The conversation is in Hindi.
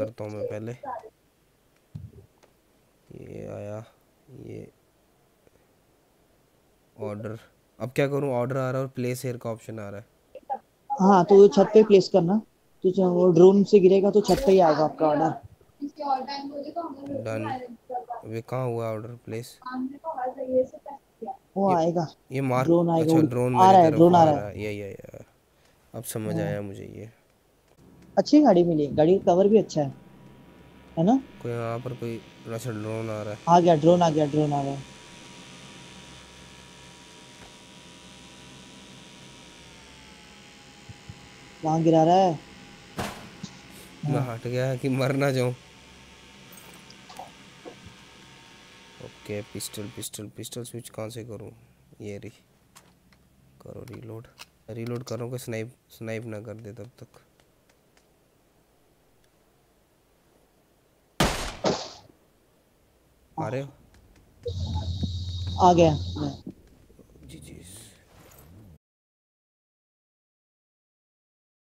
करता हूँ मैं पहले। ये आया, ये ऑर्डर, अब क्या करूँ? ऑर्डर आ रहा है और प्लेस हेयर का ऑप्शन आ रहा है। हाँ तो वो छत पे प्लेस करना, तो वो ड्रोन से गिरेगा तो छत पे ही आएगा आपका ऑर्डर। डन। वे कहाँ हुआ ऑर्डर प्लेस? वो आएगा, ये मार्क ड्रोन आएगा। अच्छा ड्रोन आ रहा है, ड्रोन आ रहा है। ये अब समझ आया मुझे। ये अच्छी गाड़ी मिली, गाड़ी का कवर भी अच्छा है ना? कोई यहाँ पर कोई अच्छा ड्रोन आ रहा है। आ गया ड्रोन, आ गया ड्रोन, आ गया। वहाँ गिरा रहा है। मैं हट गया कि मर ना जाऊँ। Okay pistol pistol pistol switch कहाँ से करूँ? ये रही, करो रीलोड। रीलोड करो कि स्नाइप ना कर दे तब तक। आ गया।